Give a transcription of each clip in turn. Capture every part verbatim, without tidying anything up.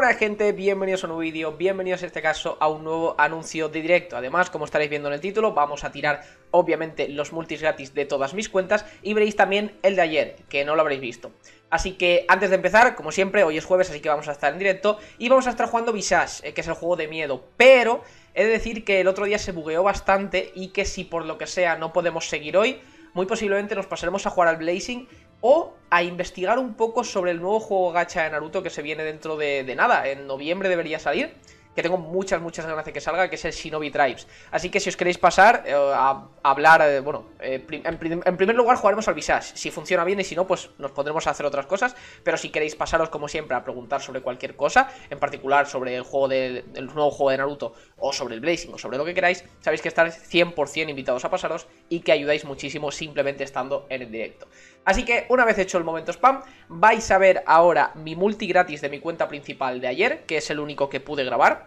buenas gente, bienvenidos a un nuevo vídeo, bienvenidos en este caso a un nuevo anuncio de directo. Además, como estaréis viendo en el título, vamos a tirar obviamente los multis gratis de todas mis cuentas y veréis también el de ayer, que no lo habréis visto. Así que antes de empezar, como siempre, hoy es jueves, así que vamos a estar en directo y vamos a estar jugando Visage, que es el juego de miedo, pero he de decir que el otro día se bugueó bastante y que si por lo que sea no podemos seguir hoy, muy posiblemente nos pasaremos a jugar al Blazing o a investigar un poco sobre el nuevo juego gacha de Naruto que se viene dentro de, de nada. En noviembre debería salir, que tengo muchas, muchas ganas de que salga, que es el Shinobi Tribes. Así que si os queréis pasar eh, a, a hablar, eh, bueno, eh, prim en, prim en primer lugar jugaremos al Visage. Si funciona bien y si no, pues nos pondremos a hacer otras cosas. Pero si queréis pasaros, como siempre, a preguntar sobre cualquier cosa, en particular sobre el juego del el nuevo juego de Naruto, o sobre el Blazing, o sobre lo que queráis, sabéis que estáis cien por cien invitados a pasaros y que ayudáis muchísimo simplemente estando en el directo. Así que una vez hecho el momento spam, vais a ver ahora mi multi gratis de mi cuenta principal de ayer, que es el único que pude grabar.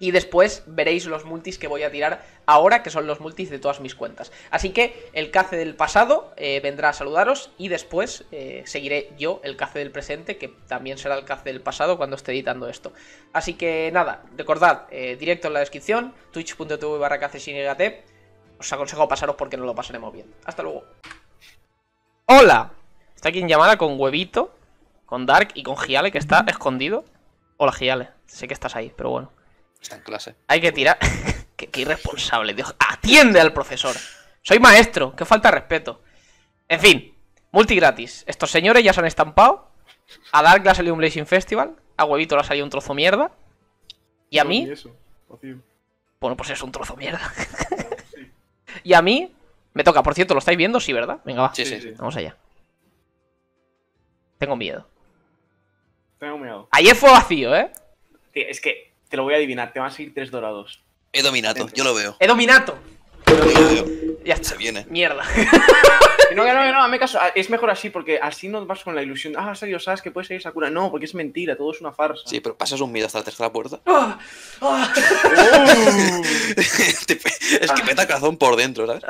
Y después veréis los multis que voy a tirar ahora, que son los multis de todas mis cuentas. Así que el Kaze del pasado eh, vendrá a saludaros y después eh, seguiré yo el Kaze del presente, que también será el Kaze del pasado cuando esté editando esto. Así que nada, recordad, eh, directo en la descripción, twitch punto tv barra KazeShinYT. Os aconsejo pasaros porque no lo pasaremos bien. Hasta luego. ¡Hola! Está aquí en llamada con Huevito, con Dark y con Giale, que está escondido. Hola Giale, sé que estás ahí, pero bueno. Está en clase. Hay que tirar. qué, qué irresponsable, Dios. Atiende al profesor. Soy maestro, qué falta de respeto. En fin, multi gratis. Estos señores ya se han estampado. A Dark le ha salido un Blazing Festival. A Huevito le ha salido un trozo mierda. Y a no, mí. Eso, bueno, pues es un trozo mierda. Sí. Y a mí. Me toca, por cierto, ¿lo estáis viendo? Sí, ¿verdad? Venga, va. Sí, sí, sí. Vamos allá. Tengo miedo. Tengo miedo. Ayer fue vacío, ¿eh? Tío, es que. Te lo voy a adivinar, te van a seguir tres dorados. He dominato, yo lo veo. ¡He dominato! Yo lo veo. Ya está. Se viene. Mierda. No, no, no, no, me caso. Es mejor así, porque así no vas con la ilusión. Ah, salió Sasuke, que puede salir Sakura. No, porque es mentira, todo es una farsa. Sí, pero pasas un miedo hasta la tercera puerta. Oh, oh. Es que peta el corazón por dentro, ¿sabes?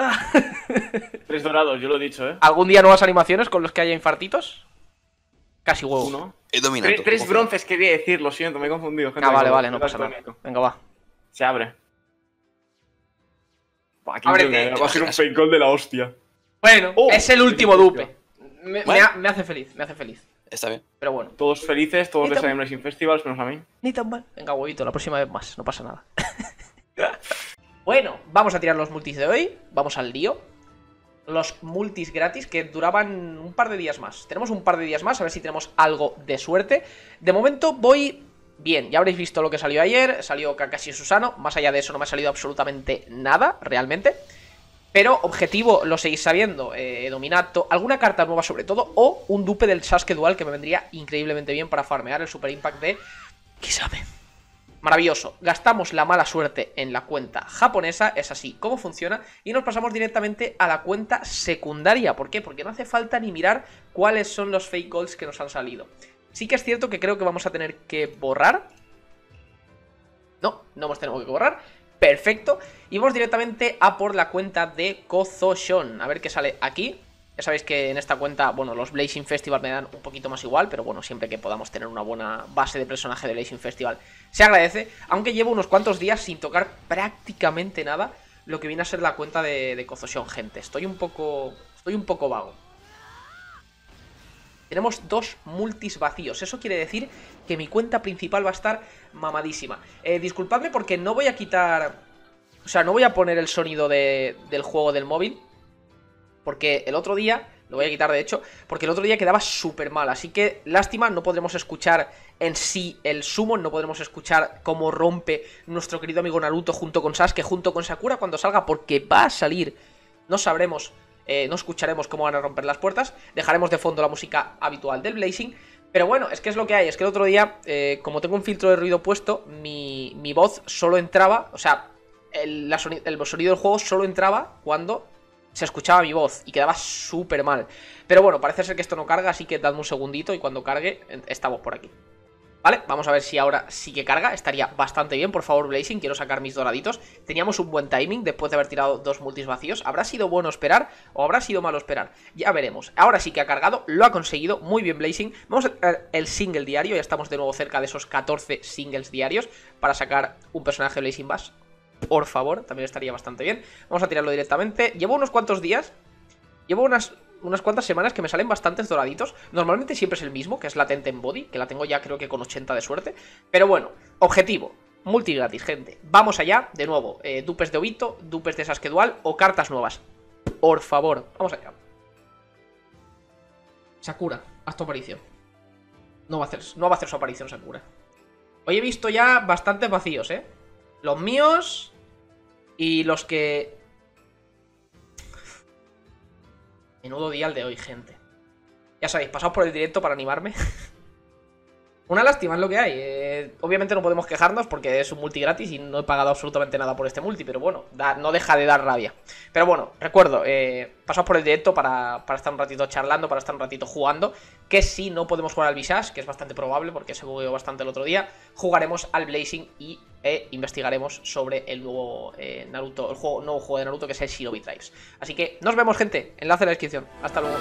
Tres dorados, yo lo he dicho, ¿eh? ¿Algún día nuevas animaciones con los que haya infartitos? Casi huevo. Uno. He dominado. Tres, tres bronces quería decir, lo siento, me he confundido. Gente, ah, vale, vale, no pasa nada. Venga, va. Se abre. Va, Ábrete. Va a ser un feicón de la hostia. Bueno, oh, es el último dupe. Me, me, ha, me hace feliz, me hace feliz. Está bien. Pero bueno. Todos felices, todos de San Blazing Festivals, menos a mí. Ni tan mal. Venga, huevito, la próxima vez más, no pasa nada. Bueno, vamos a tirar los multis de hoy. Vamos al lío. Los multis gratis que duraban un par de días más. Tenemos un par de días más, a ver si tenemos algo de suerte. De momento voy bien, ya habréis visto lo que salió ayer. Salió Kakashi y Susano, más allá de eso no me ha salido absolutamente nada, realmente. Pero objetivo lo seguís sabiendo, eh, Dominato, alguna carta nueva sobre todo, o un dupe del Sasuke Dual que me vendría increíblemente bien para farmear el Super Impact de... ¿Quién sabe? Maravilloso, gastamos la mala suerte en la cuenta japonesa, es así como funciona, y nos pasamos directamente a la cuenta secundaria. ¿Por qué? Porque no hace falta ni mirar cuáles son los fake goals que nos han salido. Sí que es cierto que creo que vamos a tener que borrar. No, no hemos tenido que borrar, perfecto. Y vamos directamente a por la cuenta de Kozoshon, a ver qué sale aquí. Ya sabéis que en esta cuenta, bueno, los Blazing Festival me dan un poquito más igual, pero bueno, siempre que podamos tener una buena base de personaje de Blazing Festival se agradece, aunque llevo unos cuantos días sin tocar prácticamente nada lo que viene a ser la cuenta de, de Kozoshon, gente. Estoy un poco, estoy un poco vago. Tenemos dos multis vacíos, eso quiere decir que mi cuenta principal va a estar mamadísima. Eh, disculpadme porque no voy a quitar, o sea, no voy a poner el sonido de, del juego del móvil. Porque el otro día, lo voy a quitar de hecho, porque el otro día quedaba súper mal. Así que lástima, no podremos escuchar en sí el summon, no podremos escuchar cómo rompe nuestro querido amigo Naruto junto con Sasuke, junto con Sakura cuando salga, porque va a salir. No sabremos, eh, no escucharemos cómo van a romper las puertas. Dejaremos de fondo la música habitual del Blazing. Pero bueno, es que es lo que hay. Es que el otro día, eh, como tengo un filtro de ruido puesto, mi, mi voz solo entraba, o sea, el, la sonido, el sonido del juego solo entraba cuando... se escuchaba mi voz y quedaba súper mal. Pero bueno, parece ser que esto no carga, así que dadme un segundito y cuando cargue estamos por aquí. Vale, vamos a ver si ahora sí que carga. Estaría bastante bien, por favor, Blazing, quiero sacar mis doraditos. Teníamos un buen timing después de haber tirado dos multis vacíos. ¿Habrá sido bueno esperar o habrá sido malo esperar? Ya veremos. Ahora sí que ha cargado, lo ha conseguido, muy bien Blazing. Vamos a ver el single diario, ya estamos de nuevo cerca de esos catorce singles diarios para sacar un personaje Blazing Bass. Por favor, también estaría bastante bien. Vamos a tirarlo directamente. Llevo unos cuantos días, llevo unas... unas cuantas semanas que me salen bastantes doraditos. Normalmente siempre es el mismo, que es Latent Embody, que la tengo ya creo que con ochenta de suerte. Pero bueno, objetivo, multi gratis, gente. Vamos allá, de nuevo, eh, dupes de Obito, dupes de Sasuke Dual o cartas nuevas. Por favor, vamos allá. Sakura, haz tu aparición. No va a hacer, no va a hacer su aparición Sakura. Hoy he visto ya bastantes vacíos, ¿eh? Los míos y los que... Menudo día el de hoy, gente. Ya sabéis, pasaos por el directo para animarme. Una lástima es lo que hay. Eh, obviamente no podemos quejarnos porque es un multi gratis y no he pagado absolutamente nada por este multi. Pero bueno, da, no deja de dar rabia. Pero bueno, recuerdo, eh, pasaos por el directo para, para estar un ratito charlando, para estar un ratito jugando. Que si no podemos jugar al Visage, que es bastante probable porque se bugueó bastante el otro día, jugaremos al Blazing y... E investigaremos sobre el nuevo eh, Naruto, el juego, nuevo juego de Naruto que es el Shinobi Tribes. Así que nos vemos, gente. Enlace en la descripción. Hasta luego.